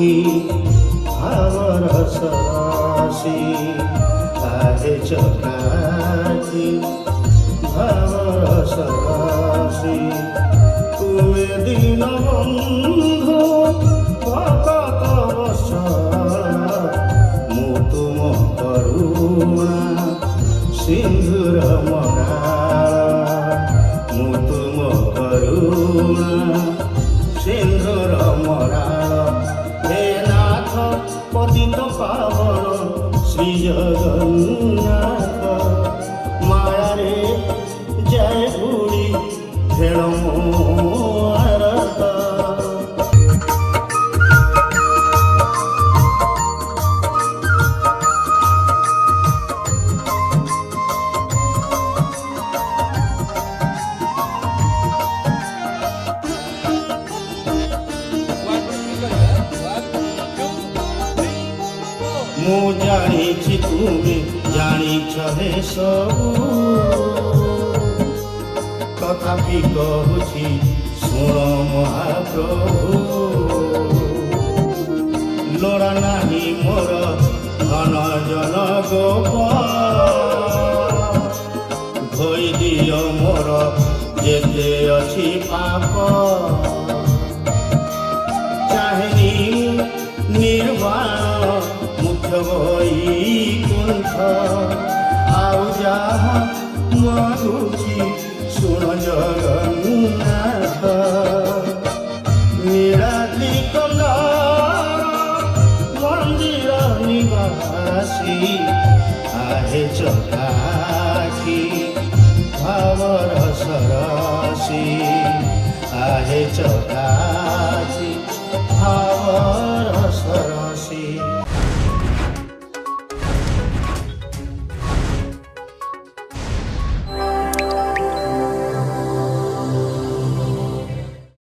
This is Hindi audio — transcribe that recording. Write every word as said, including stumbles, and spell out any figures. सखी हमर सनासी काहे चकासी हमर सनासी तुमे दिन बंधु भगत बसना मो तुम करुणा सिंधुर मनाला मो तुम करुणा सिंधुर मनाला पतित पावन श्री जगन्नाथ माया रे जय भूरी भेड़ मोरता मु जानी तुम्हें जानी छे तथापि कहुछि सुन महाप्रभु लोड़ा नाही मोर धन जन गोपाई दिय मोर जेते अछि पाप चाहे निर्वाण कुंठ आओ जा मरुचि सुन जगन्नाथ निराली कंगार मंदिर निवासी आहे चकासी हमर सरसी आहे चकासी हमर।